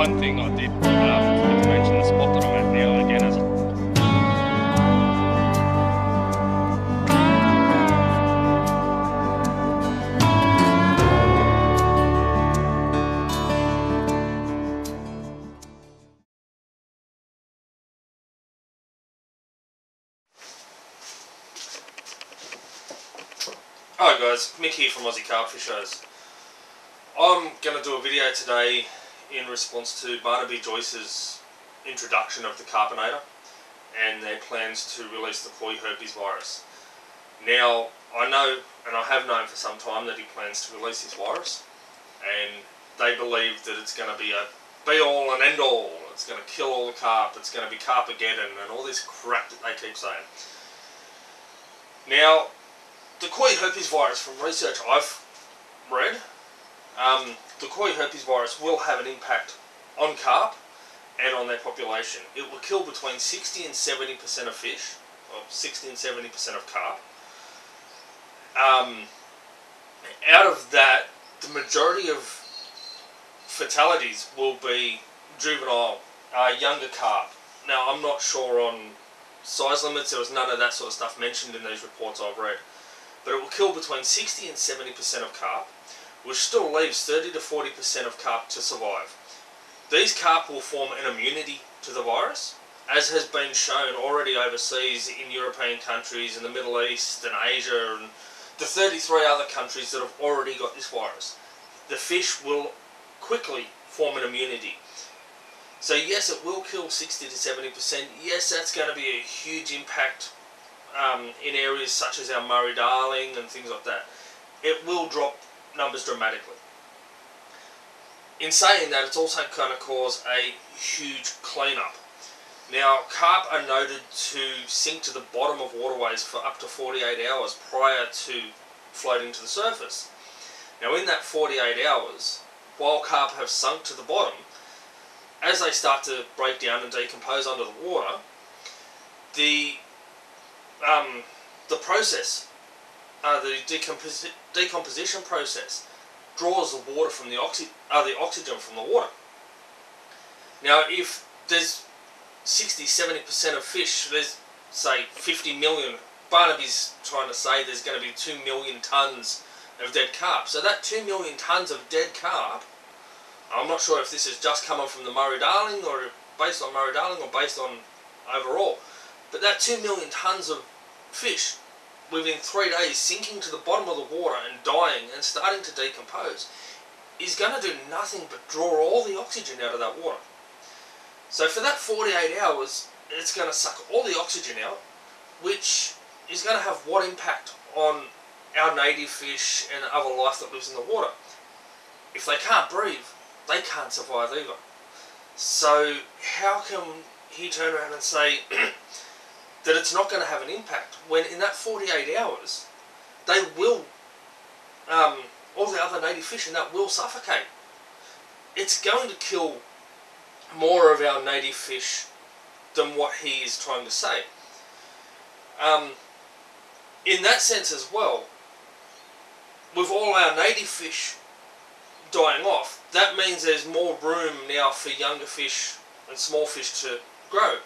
one thing I did forget to mention, the spot that I'm at now again is hello guys, Mick here from Aussie Carp Fishers. I'm going to do a video today in response to Barnaby Joyce's introduction of the Carpenator and their plans to release the Koi herpes virus. Now, I know, and I have known for some time, that he plans to release this virus, and they believe that it's going to be a be-all and end-all, it's going to kill all the carp, it's going to be Carpageddon, and all this crap that they keep saying. Now, the Koi herpes virus, from research I've read, the Koi herpes virus will have an impact on carp and on their population. It will kill between 60 and 70% of fish, or 60 and 70% of carp. Out of that, the majority of fatalities will be juvenile, younger carp. Now, I'm not sure on size limits, there was none of that sort of stuff mentioned in these reports I've read. But it will kill between 60 and 70% of carp, which still leaves 30 to 40% of carp to survive. These carp will form an immunity to the virus, as has been shown already overseas in European countries, in the Middle East and Asia, and the 33 other countries that have already got this virus. The fish will quickly form an immunity. So yes, it will kill 60 to 70%. Yes, that's going to be a huge impact in areas such as our Murray-Darling and things like that. It will drop numbers dramatically. In saying that, it's also going to cause a huge cleanup. Now, carp are noted to sink to the bottom of waterways for up to 48 hours prior to floating to the surface. Now, in that 48 hours, while carp have sunk to the bottom, as they start to break down and decompose under the water, the process, the decomposition process draws the water from the oxygen from the water. Now, if there's 60-70% of fish, there's say 50 million. Barnaby's trying to say there's going to be 2 million tons of dead carp. So that 2 million tons of dead carp, I'm not sure if this is just coming from the Murray-Darling or based on Murray-Darling or based on overall. But that 2 million tons of fish within 3 days sinking to the bottom of the water and dying and starting to decompose is going to do nothing but draw all the oxygen out of that water. So for that 48 hours, it's going to suck all the oxygen out, which is going to have what impact on our native fish and other life that lives in the water? If they can't breathe, they can't survive either. So how can he turn around and say that it's not going to have an impact, when in that 48 hours, they will, all the other native fish in that will suffocate. It's going to kill more of our native fish than what he is trying to say. In that sense as well, with all our native fish dying off, that means there's more room now for younger fish and small fish to grow.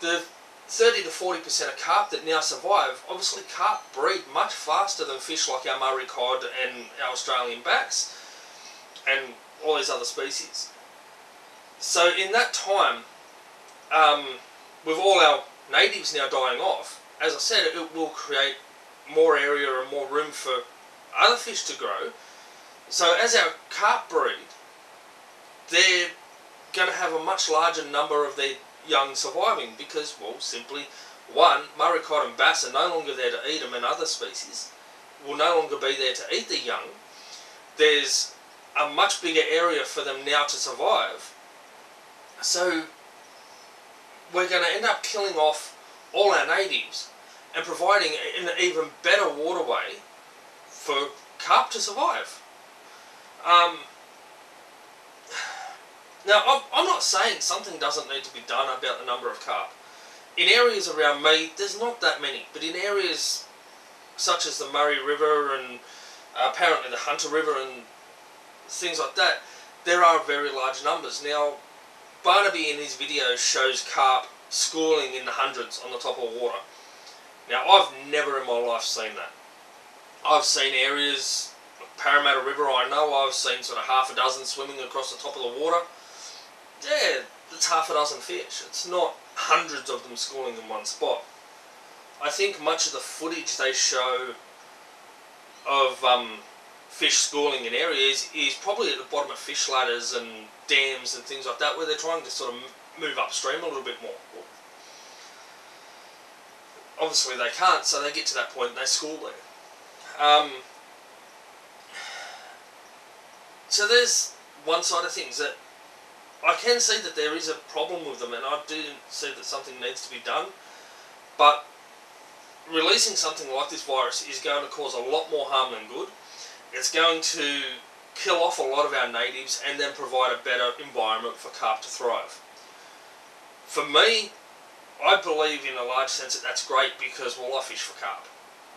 The 30 to 40% of carp that now survive, obviously carp breed much faster than fish like our Murray cod and our Australian bass and all these other species. So in that time, with all our natives now dying off, as I said, it will create more area and more room for other fish to grow. So as our carp breed, they're going to have a much larger number of their young surviving because, well, simply, one, Murray cod and bass are no longer there to eat them, and other species will no longer be there to eat the young. There's a much bigger area for them now to survive. So we're going to end up killing off all our natives and providing an even better waterway for carp to survive. Now, I'm not saying something doesn't need to be done about the number of carp. In areas around me, there's not that many, but in areas such as the Murray River and apparently the Hunter River and things like that, there are very large numbers. Now, Barnaby in his video shows carp schooling in the hundreds on the top of water. Now, I've never in my life seen that. I've seen areas, Parramatta River, I know I've seen sort of half a dozen swimming across the top of the water. Yeah, it's half a dozen fish. It's not hundreds of them schooling in one spot. I think much of the footage they show of fish schooling in areas is probably at the bottom of fish ladders and dams and things like that, where they're trying to sort of move upstream a little bit more. Obviously they can't, so they get to that point and they school there. So there's one side of things that I can see that there is a problem with them, and I do see that something needs to be done, but releasing something like this virus is going to cause a lot more harm than good. It's going to kill off a lot of our natives and then provide a better environment for carp to thrive. For me, I believe in a large sense that that's great because, well, I fish for carp.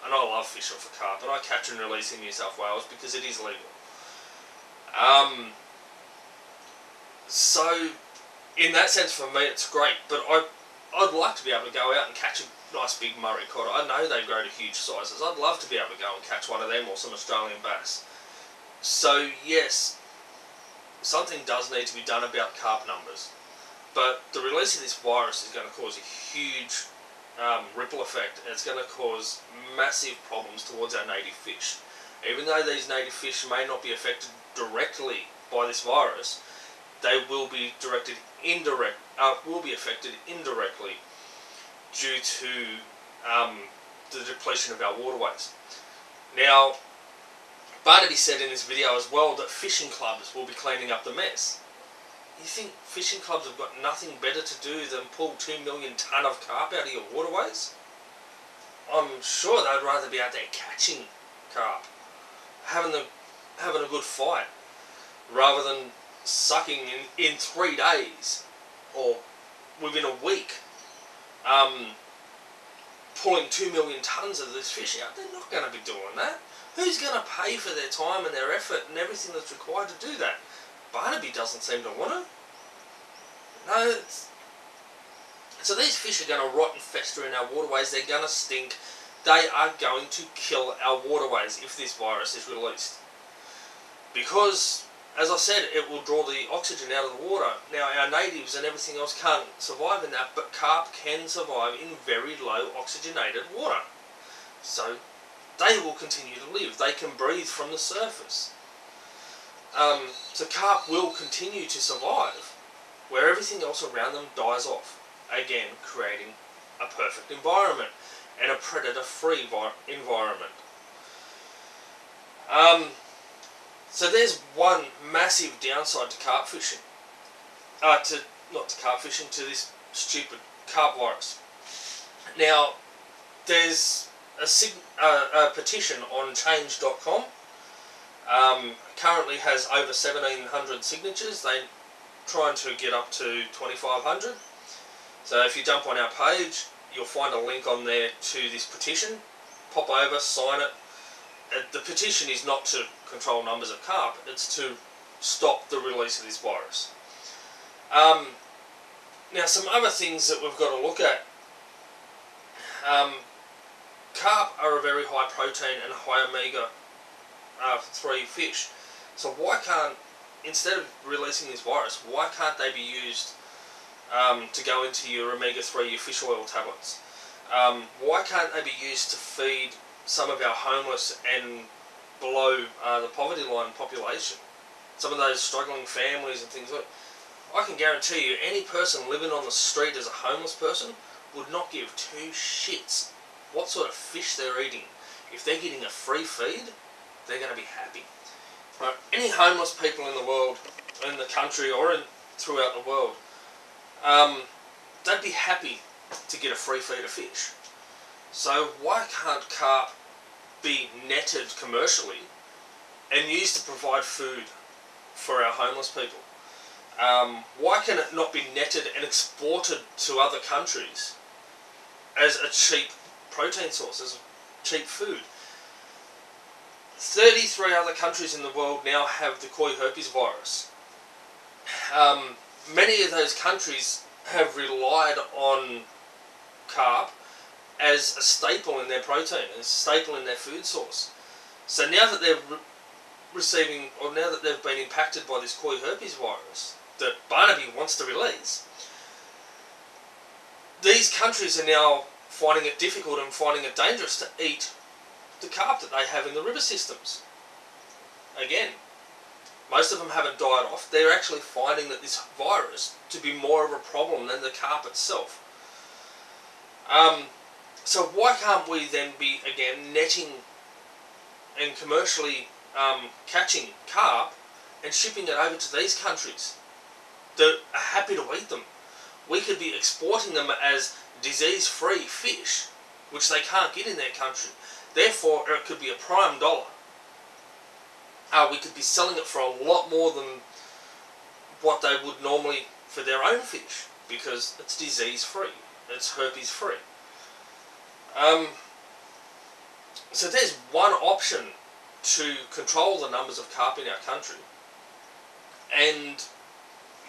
And I love fishing for carp, and I catch and release in New South Wales because it is legal. So, in that sense for me it's great, but I'd like to be able to go out and catch a nice big Murray cod. I know they grow to huge sizes. I'd love to be able to go and catch one of them or some Australian bass. So, yes, something does need to be done about carp numbers. But the release of this virus is going to cause a huge ripple effect, and it's going to cause massive problems towards our native fish. Even though these native fish may not be affected directly by this virus, they will be affected indirectly due to the depletion of our waterways. Now, Barnaby said in this video as well that fishing clubs will be cleaning up the mess. You think fishing clubs have got nothing better to do than pull 2 million tonne of carp out of your waterways? I'm sure they'd rather be out there catching carp, having a good fight, rather than sucking in 3 days or within a week, pulling 2 million tonnes of this fish out. They're not going to be doing that. Who's going to pay for their time and their effort and everything that's required to do that? Barnaby doesn't seem to want to. No, so these fish are going to rot and fester in our waterways. They're going to stink. They are going to kill our waterways if this virus is released. Because, as I said, it will draw the oxygen out of the water. Now, our natives and everything else can't survive in that, but carp can survive in very low oxygenated water. So, they will continue to live. They can breathe from the surface. So carp will continue to survive where everything else around them dies off, again creating a perfect environment and a predator-free environment. So there's one massive downside to carp fishing, to this stupid carp virus. Now, there's a petition on change.com. Currently has over 1,700 signatures. They're trying to get up to 2,500. So if you jump on our page, you'll find a link on there to this petition. Pop over, sign it. The petition is not to control numbers of carp, it's to stop the release of this virus. Now, some other things that we've got to look at. Carp are a very high protein and high omega 3 fish, so why can't, instead of releasing this virus, why can't they be used to go into your omega-3, your fish oil tablets? Why can't they be used to feed some of our homeless and below the poverty line population? Some of those struggling families and things like that. I can guarantee you any person living on the street as a homeless person would not give 2 shits what sort of fish they're eating. If they're getting a free feed, they're going to be happy. Right. Any homeless people in the world, in the country or throughout the world, they'd be happy to get a free feed of fish. So why can't carp be netted commercially and used to provide food for our homeless people? Why can it not be netted and exported to other countries as a cheap protein source, as cheap food? 33 other countries in the world now have the Koi Herpes Virus. Many of those countries have relied on carp as a staple in their protein, as a staple in their food source. So now that they're receiving, or now that they've been impacted by this Koi herpes virus that Barnaby wants to release, these countries are now finding it difficult and finding it dangerous to eat the carp that they have in the river systems. Again, most of them haven't died off. They're actually finding that this virus to be more of a problem than the carp itself. So why can't we then be, again, netting and commercially catching carp and shipping it over to these countries that are happy to eat them? We could be exporting them as disease-free fish, which they can't get in their country. Therefore, it could be a prime dollar. We could be selling it for a lot more than what they would normally for their own fish, because it's disease-free, it's herpes-free. So there's one option to control the numbers of carp in our country and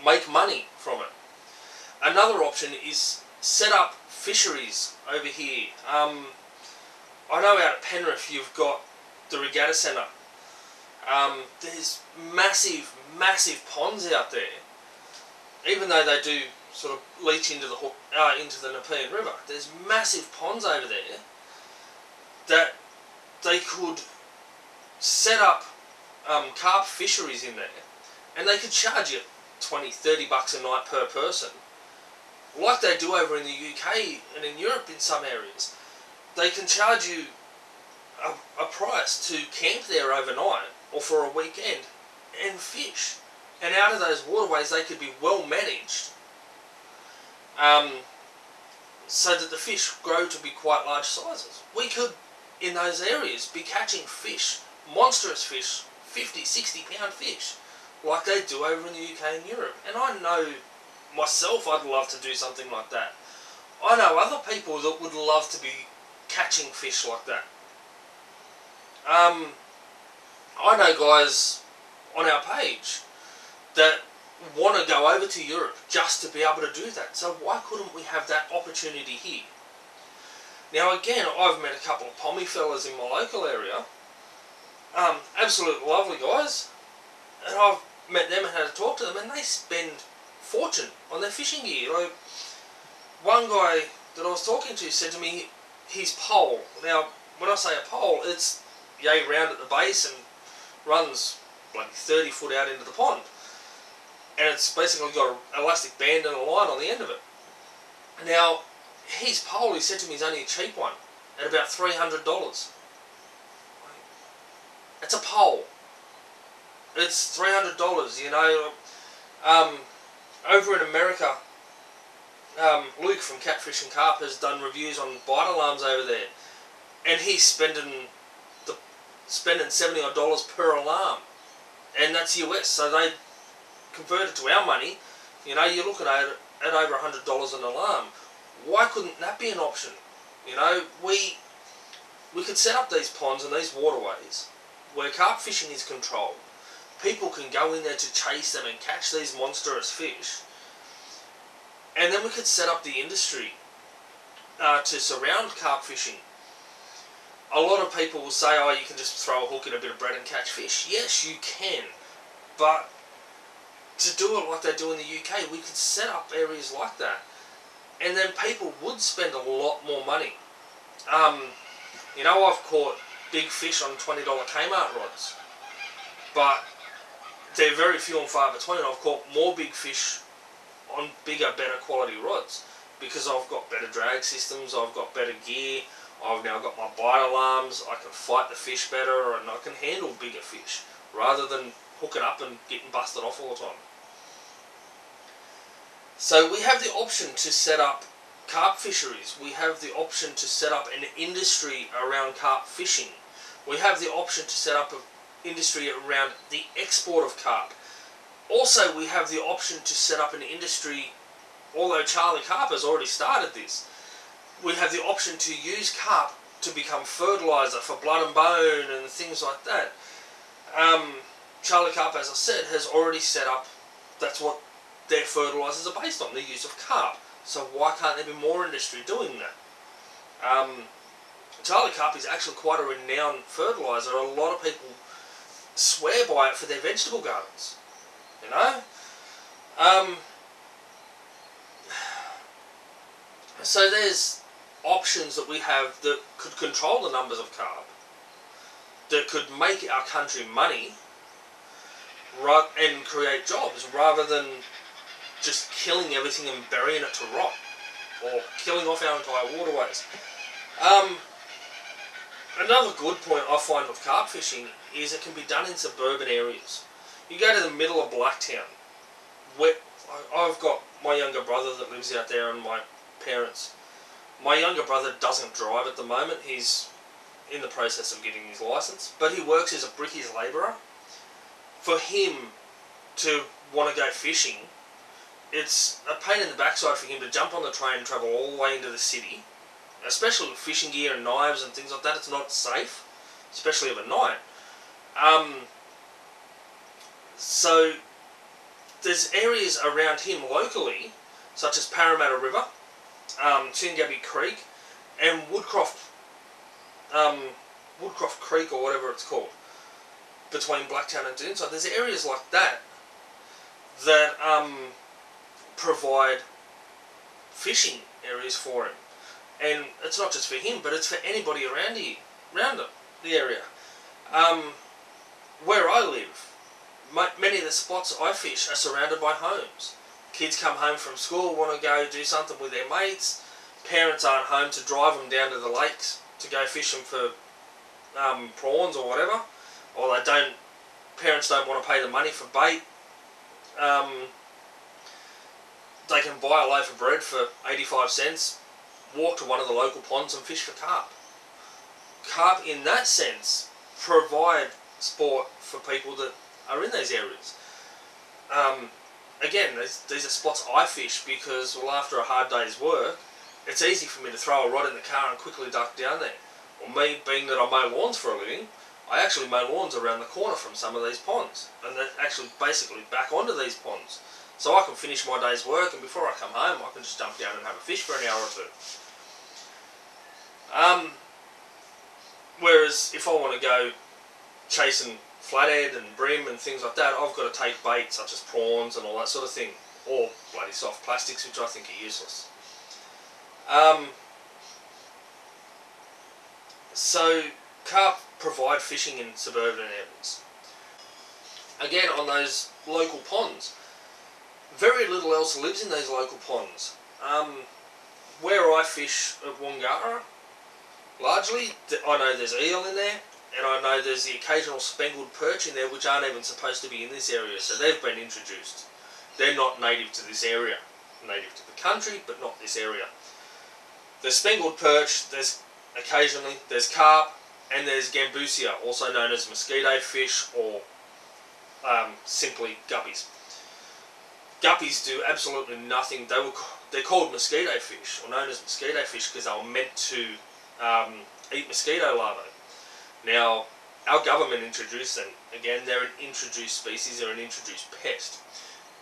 make money from it. Another option is set up fisheries over here. I know out at Penrith you've got the Regatta Centre. There's massive ponds out there. Even though they do sort of leach into the Nepean River, there's massive ponds over there that they could set up carp fisheries in there, and they could charge you 20-30 bucks a night per person, like they do over in the UK and in Europe in some areas. They can charge you a price to camp there overnight or for a weekend and fish, and out of those waterways they could be well managed, so that the fish grow to be quite large sizes. We could in those areas be catching fish, monstrous fish, 50-60 pound fish, like they do over in the UK and Europe. And I know myself, I'd love to do something like that. I know other people that would love to be catching fish like that. I know guys on our page that want to go over to Europe just to be able to do that. So why couldn't we have that opportunity here? Now again, I've met a couple of pommy fellas in my local area. Absolute lovely guys. And I've met them and had to talk to them, and they spend fortune on their fishing gear. Like one guy that I was talking to said to me, his pole. Now, when I say a pole, it's yay round at the base and runs like 30 foot out into the pond. And it's basically got an elastic band and a line on the end of it. Now, his pole, he said to me, is only a cheap one at about $300. It's a pole. It's $300, you know. Over in America, Luke from Catfish and Carp has done reviews on bite alarms over there, and he's spending $70-odd per alarm, and that's US. So they convert it to our money. You know, you're looking at over $100 an alarm. Why couldn't that be an option? You know, we could set up these ponds and these waterways where carp fishing is controlled. People can go in there to chase them and catch these monstrous fish. And then we could set up the industry to surround carp fishing. A lot of people will say, oh, you can just throw a hook in a bit of bread and catch fish. Yes, you can. But to do it like they do in the UK, we could set up areas like that. And then people would spend a lot more money. You know, I've caught big fish on $20 Kmart rods. But they're very few and far between. I've caught more big fish on bigger, better quality rods because I've got better drag systems, I've got better gear, I've now got my bite alarms, I can fight the fish better, and I can handle bigger fish rather than hooking up and getting busted off all the time. So we have the option to set up carp fisheries, we have the option to set up an industry around carp fishing, we have the option to set up an industry around the export of carp. Also, we have the option to set up an industry, although Charlie Carp has already started this, we have the option to use carp to become fertiliser for blood and bone and things like that. Charlie Carp, as I said, has already set up that's what their fertilisers are based on, the use of carp. So why can't there be more industry doing that? Charlie Carp is actually quite a renowned fertiliser. A lot of people swear by it for their vegetable gardens, you know? So there's options that we have that could control the numbers of carp, that could make our country money and create jobs, rather than just killing everything and burying it to rot, or killing off our entire waterways. Another good point I find with carp fishing is it can be done in suburban areas. You go to the middle of Blacktown, where I've got my younger brother that lives out there and my parents. My younger brother doesn't drive at the moment, he's in the process of getting his license, but he works as a brickies labourer. For him to want to go fishing, it's a pain in the backside for him to jump on the train and travel all the way into the city, especially with fishing gear and knives and things like that. It's not safe, especially overnight. So there's areas around him locally, such as Parramatta River, Tingabi Creek, and Woodcroft Creek, or whatever it's called, between Blacktown and Duneside. There's areas like that that provide fishing areas for him. And it's not just for him, but it's for anybody around here, around the area. Where I live, many of the spots I fish are surrounded by homes. Kids come home from school, want to go do something with their mates. Parents aren't home to drive them down to the lakes to go fishing for prawns or whatever. Or they don't. Parents don't want to pay the money for bait. They can buy a loaf of bread for 85 cents. Walk to one of the local ponds and fish for carp. Carp, in that sense, provide sport for people that are in these areas. Again, these are spots I fish because, well, after a hard day's work, it's easy for me to throw a rod in the car and quickly duck down there. Or me, being that I mow lawns for a living, I actually mow lawns around the corner from some of these ponds. And they're actually basically back onto these ponds. So I can finish my day's work, and before I come home, I can just jump down and have a fish for an hour or two. Whereas if I want to go chasing flathead and bream and things like that, I've got to take bait such as prawns and all that sort of thing, or bloody soft plastics, which I think are useless. So carp provide fishing in suburban areas. Again, on those local ponds, very little else lives in these local ponds. Where I fish at Woongara, largely, I know there's eel in there, and I know there's the occasional spangled perch in there, which aren't even supposed to be in this area, so they've been introduced. They're not native to this area. Native to the country, but not this area. There's spangled perch, there's occasionally, there's carp, and there's gambusia, also known as mosquito fish, or simply guppies. Guppies do absolutely nothing. They're called mosquito fish, or known as mosquito fish, because they were meant to eat mosquito larvae. Now, our government introduced them. Again, they're an introduced species, they're an introduced pest.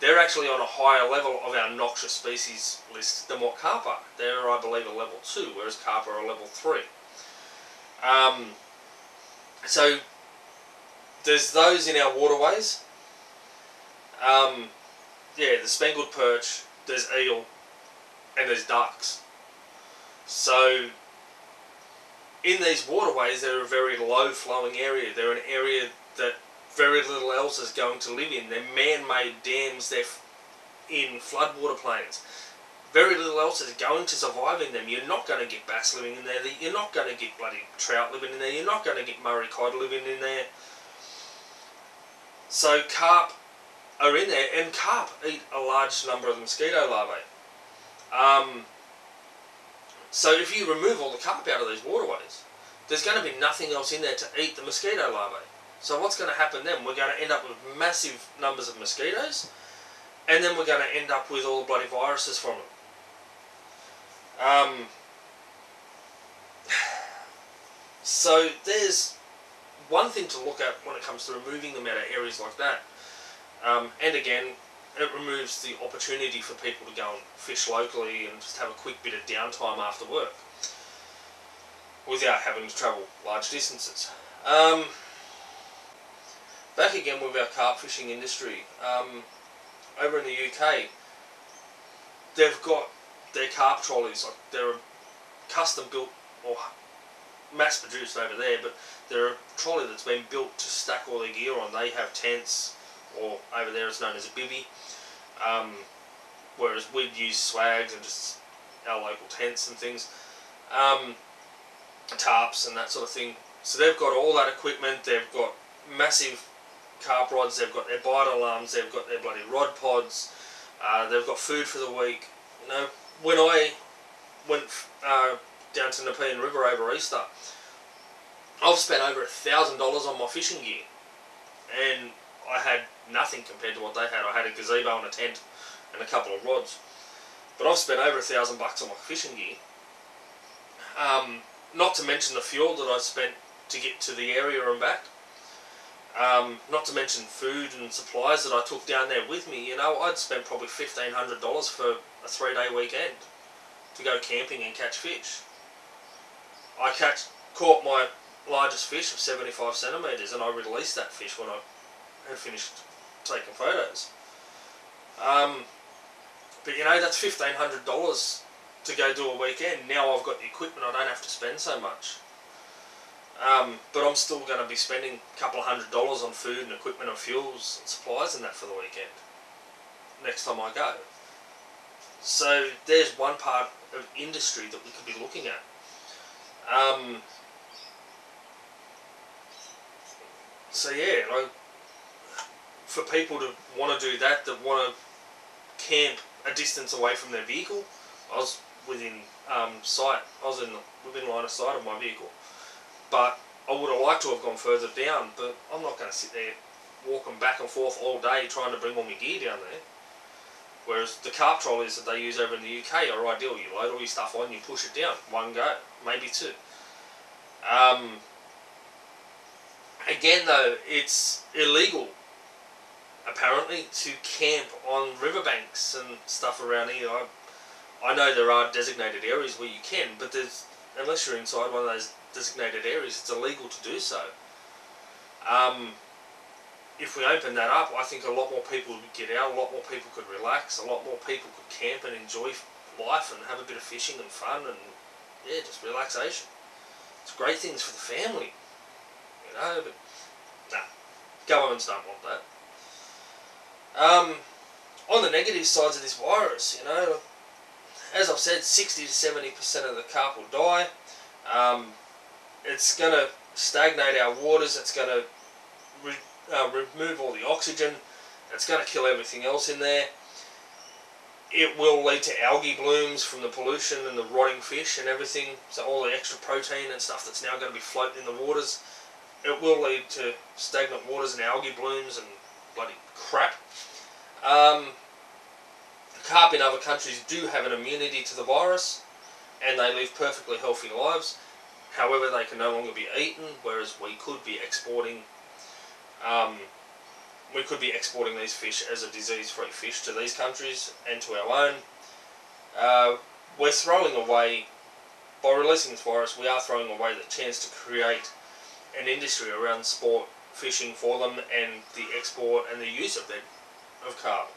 They're actually on a higher level of our noxious species list than what carp are. They're, I believe, a level 2, whereas carp are a level 3. So, there's those in our waterways. Yeah, the spangled perch, there's eel, and there's ducks. So, in these waterways, they're a very low-flowing area. They're an area that very little else is going to live in. They're man-made dams, they're in floodwater plains. Very little else is going to survive in them. You're not going to get bass living in there. You're not going to get bloody trout living in there. You're not going to get Murray cod living in there. So carp are in there, and carp eat a large number of mosquito larvae. So if you remove all the carp out of these waterways, there's going to be nothing else in there to eat the mosquito larvae. So what's going to happen then? We're going to end up with massive numbers of mosquitoes, and then we're going to end up with all the bloody viruses from them. So there's one thing to look at when it comes to removing them out of areas like that. And again, it removes the opportunity for people to go and fish locally and just have a quick bit of downtime after work without having to travel large distances. Back again with our carp fishing industry. Over in the UK, they've got their carp trolleys. Like, they're custom built or mass produced over there, but they're a trolley that's been built to stack all their gear on. They have tents, or over there it's known as a bivvy, whereas we'd use swags and just our local tents and things, tarps and that sort of thing. So they've got all that equipment, they've got massive carp rods, they've got their bite alarms, they've got their bloody rod pods, they've got food for the week. You know, when I went down to Nepean River over Easter, I've spent over $1,000 on my fishing gear, and I had nothing compared to what they had. I had a gazebo and a tent and a couple of rods, but I've spent over $1,000 on my fishing gear. Not to mention the fuel that I spent to get to the area and back. Not to mention food and supplies that I took down there with me. You know, I'd spent probably $1,500 for a 3-day weekend to go camping and catch fish. I caught my largest fish of 75 centimetres and I released that fish when I had finished taking photos. But you know, that's $1,500 to go do a weekend. Now I've got the equipment, I don't have to spend so much. But I'm still going to be spending a couple of $100s on food and equipment and fuels and supplies and that for the weekend next time I go. So there's one part of industry that we could be looking at. So yeah, like, for people to want to do that, that want to camp a distance away from their vehicle, I was within sight. I was within line of sight of my vehicle, but I would have liked to have gone further down. But I'm not going to sit there walking back and forth all day trying to bring all my gear down there. Whereas the carp trolleys that they use over in the UK are ideal. You load all your stuff on, you push it down, one go, maybe two. Again though, it's illegal, apparently, to camp on riverbanks and stuff around here. I know there are designated areas where you can, but there's, unless you're inside one of those designated areas, it's illegal to do so. If we open that up, I think a lot more people would get out, a lot more people could relax, a lot more people could camp and enjoy life and have a bit of fishing and fun and, yeah, just relaxation. It's great things for the family, you know, but nah, governments don't want that. On the negative sides of this virus, you know, as I've said, 60 to 70% of the carp will die. It's going to stagnate our waters, it's going to remove all the oxygen, it's going to kill everything else in there. It will lead to algae blooms from the pollution and the rotting fish and everything, so all the extra protein and stuff that's now going to be floating in the waters. It will lead to stagnant waters and algae blooms and bloody crap. Carp in other countries do have an immunity to the virus and they live perfectly healthy lives. However, they can no longer be eaten, whereas we could be exporting these fish as a disease-free fish to these countries and to our own. We're throwing away, by releasing this virus, we are throwing away the chance to create an industry around sport fishing for them and the export and the use of them, of carp.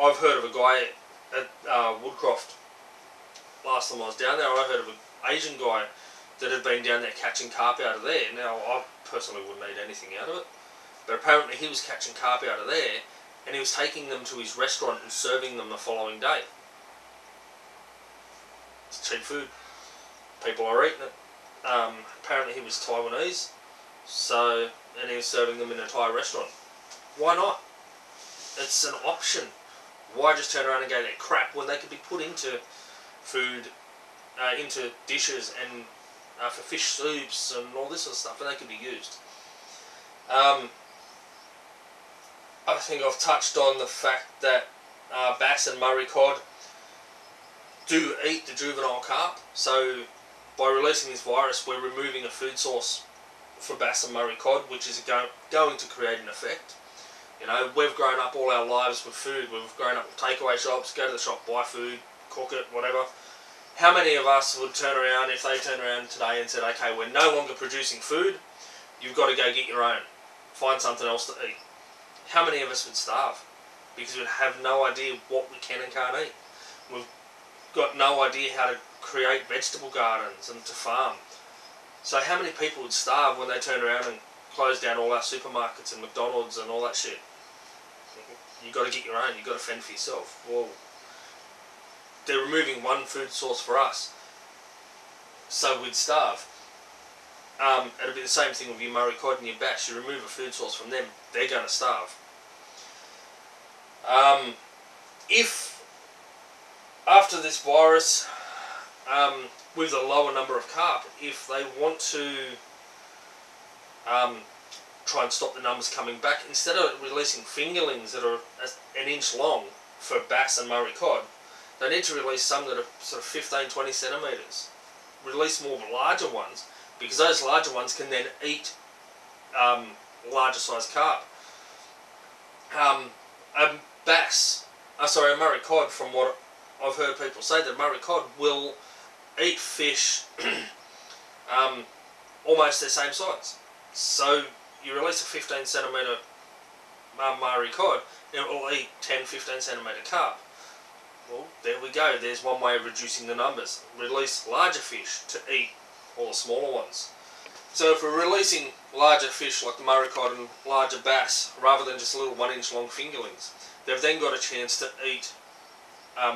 I've heard of a guy at Woodcroft, last time I was down there, I heard of an Asian guy that had been down there catching carp out of there. Now, I personally wouldn't eat anything out of it, but apparently he was catching carp out of there and he was taking them to his restaurant and serving them the following day. It's cheap food. People are eating it. Apparently he was Taiwanese, so, and he was serving them in a Thai restaurant. Why not? It's an option. Why just turn around and go that crap when they could be put into food, into dishes and for fish soups and all this sort of stuff, and they could be used. I think I've touched on the fact that bass and Murray cod do eat the juvenile carp, so by releasing this virus we're removing a food source for bass and Murray cod, which is going to create an effect. You know, we've grown up all our lives with food. We've grown up with takeaway shops, go to the shop, buy food, cook it, whatever. How many of us would turn around, if they turned around today and said, okay, we're no longer producing food, you've got to go get your own, find something else to eat. How many of us would starve? Because we'd have no idea what we can and can't eat. We've got no idea how to create vegetable gardens and to farm. So how many people would starve when they turned around and closed down all our supermarkets and McDonald's and all that shit? You've got to get your own, you've got to fend for yourself. Well, they're removing one food source for us, so we'd starve. It'll be the same thing with your Murray cod and your bass. You remove a food source from them, they're going to starve. If after this virus, with a lower number of carp, if they want to try and stop the numbers coming back, instead of releasing fingerlings that are an inch long for bass and Murray cod, they need to release some that are sort of 15-20 centimetres. Release more larger ones, because those larger ones can then eat larger sized carp. A Murray cod, from what I've heard people say, that Murray cod will eat fish almost their same size. So you release a 15 centimetre Murray cod, it will eat 10-15 centimetre carp. Well, there we go, there's one way of reducing the numbers. Release larger fish to eat all the smaller ones. So if we're releasing larger fish like the Murray cod and larger bass, rather than just little 1-inch long fingerlings, they've then got a chance to eat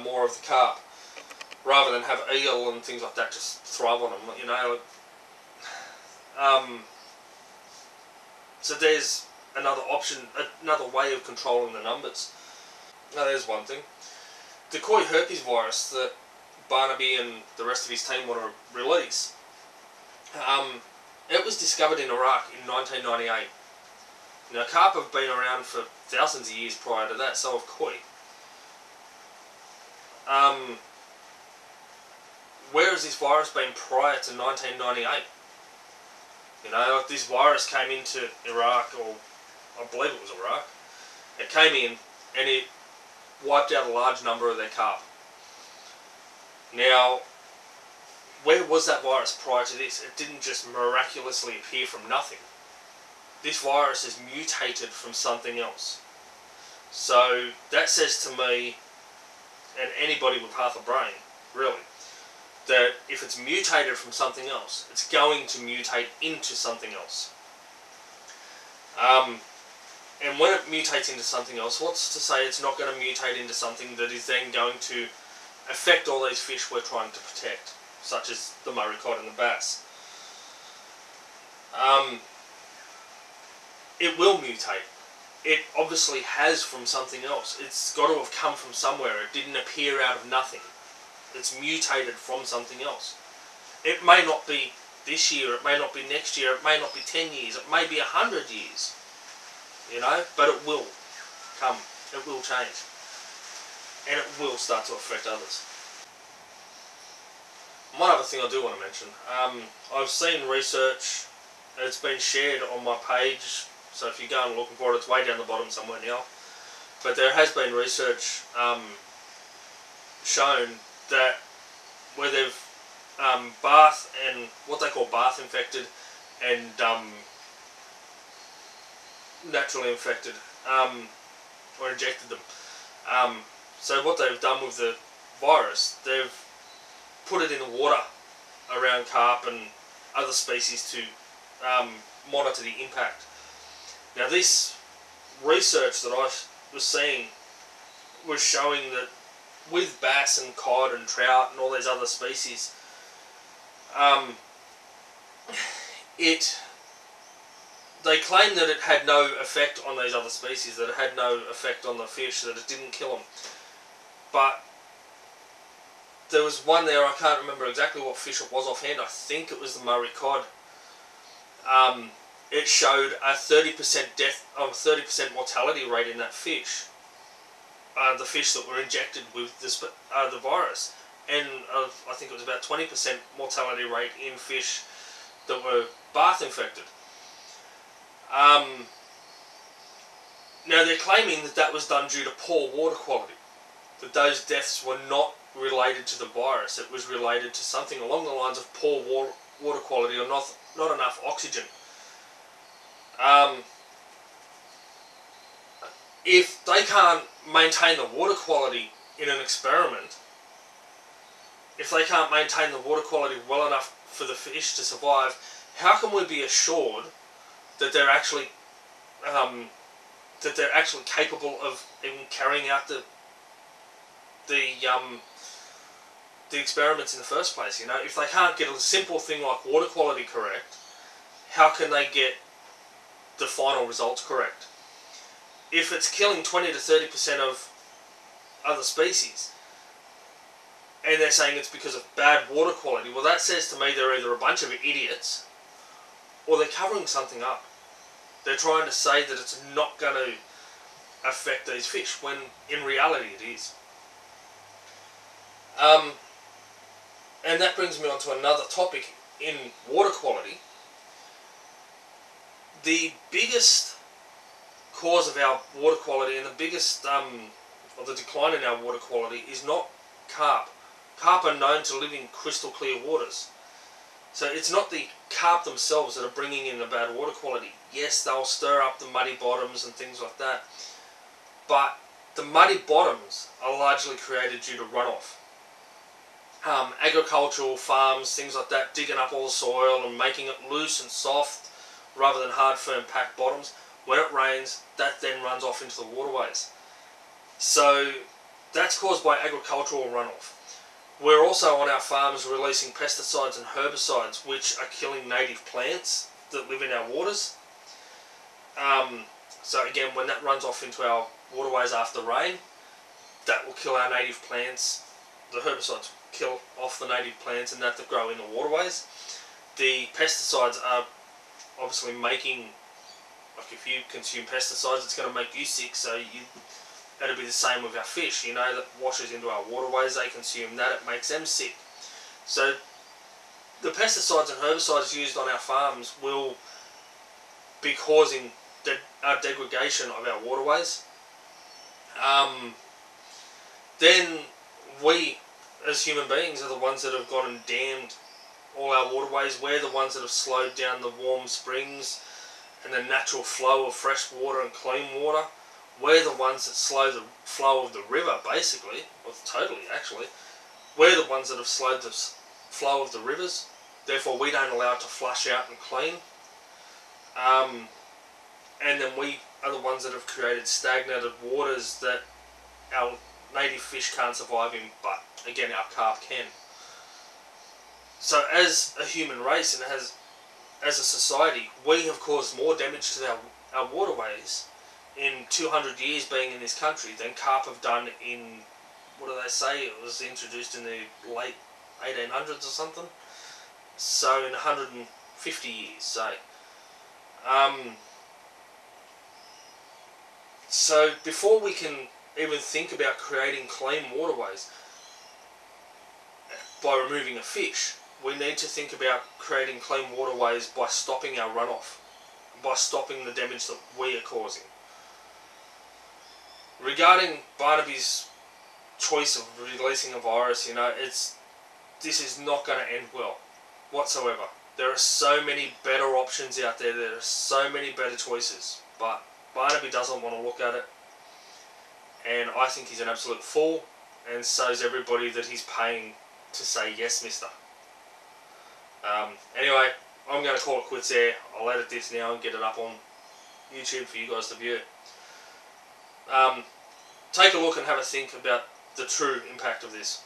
more of the carp, rather than have eel and things like that just thrive on them, you know. So there's another option, another way of controlling the numbers. Now there's one thing. The Koi herpes virus that Barnaby and the rest of his team want to release, it was discovered in Iraq in 1998. Now carp have been around for thousands of years prior to that, so have koi. Where has this virus been prior to 1998? You know, like, this virus came into Iraq, or I believe it was Iraq. It came in and it wiped out a large number of their carp. Now, where was that virus prior to this? It didn't just miraculously appear from nothing. This virus is mutated from something else. So that says to me, and anybody with half a brain, really, that if it's mutated from something else, it's going to mutate into something else. And when it mutates into something else, what's to say it's not going to mutate into something that is then going to affect all these fish we're trying to protect, such as the Murray cod and the bass? It will mutate. It obviously has from something else. It's got to have come from somewhere. It didn't appear out of nothing. It's mutated from something else. It may not be this year, it may not be next year, it may not be 10 years, it may be 100 years. You know, but it will come, it will change, and it will start to affect others. One other thing I do want to mention, I've seen research, it's been shared on my page, so if you go and look for it, it's way down the bottom somewhere now, but there has been research shown that where they've bath and, what they call bath infected, and naturally infected or injected them. So what they've done with the virus, they've put it in the water around carp and other species to monitor the impact. Now this research that I was seeing was showing that with bass and cod and trout and all these other species, they claimed that it had no effect on these other species, that it had no effect on the fish, that it didn't kill them. But there was one there, I can't remember exactly what fish it was offhand, I think it was the Murray cod. It showed a 30% death, 30% mortality rate in that fish. The fish that were injected with the virus. And I think it was about 20% mortality rate in fish that were bath infected. Now they're claiming that that was done due to poor water quality, that those deaths were not related to the virus, it was related to something along the lines of poor water quality or not enough oxygen. If they can't maintain the water quality in an experiment, if they can't maintain the water quality well enough for the fish to survive, how can we be assured that they're actually capable of even carrying out the experiments in the first place? You know, if they can't get a simple thing like water quality correct, how can they get the final results correct? If it's killing 20 to 30% of other species, and they're saying it's because of bad water quality, well, that says to me they're either a bunch of idiots or they're covering something up. They're trying to say that it's not going to affect these fish, when in reality it is. And that brings me on to another topic in water quality. The biggest cause of our water quality and the biggest, or the decline in our water quality, is not carp. Carp are known to live in crystal clear waters. So it's not the carp themselves that are bringing in the bad water quality. Yes, they'll stir up the muddy bottoms and things like that, but the muddy bottoms are largely created due to runoff. Agricultural farms, things like that, digging up all the soil and making it loose and soft rather than hard, firm, packed bottoms. When it rains, that then runs off into the waterways. So that's caused by agricultural runoff. We're also on our farms releasing pesticides and herbicides, which are killing native plants that live in our waters. So again, when that runs off into our waterways after rain, that will kill our native plants. The herbicides kill off the native plants and that grow in the waterways. The pesticides are obviously making, like if you consume pesticides, it's going to make you sick, so that'll be the same with our fish, you know, that washes into our waterways, they consume that, it makes them sick. So the pesticides and herbicides used on our farms will be causing our degradation of our waterways. Then we, as human beings, are the ones that have gone and dammed all our waterways. We're the ones that have slowed down the warm springs and the natural flow of fresh water and clean water. We're the ones that slow the flow of the river, basically, or totally, actually. We're the ones that have slowed the flow of the rivers, therefore we don't allow it to flush out and clean. And then we are the ones that have created stagnated waters that our native fish can't survive in, but again, our carp can. So as a human race and as a society, we have caused more damage to our waterways in 200 years being in this country than carp have done in, what do they say, it was introduced in the late 1800s or something, so in 150 years, say. So before we can even think about creating clean waterways by removing a fish, we need to think about creating clean waterways by stopping our runoff, by stopping the damage that we are causing. Regarding Barnaby's choice of releasing a virus, you know, this is not going to end well whatsoever. There are so many better options out there, there are so many better choices, but Barnaby doesn't want to look at it, and I think he's an absolute fool, and so is everybody that he's paying to say yes, mister. Anyway, I'm going to call it quits there. I'll edit this now and get it up on YouTube for you guys to view. Take a look and have a think about the true impact of this.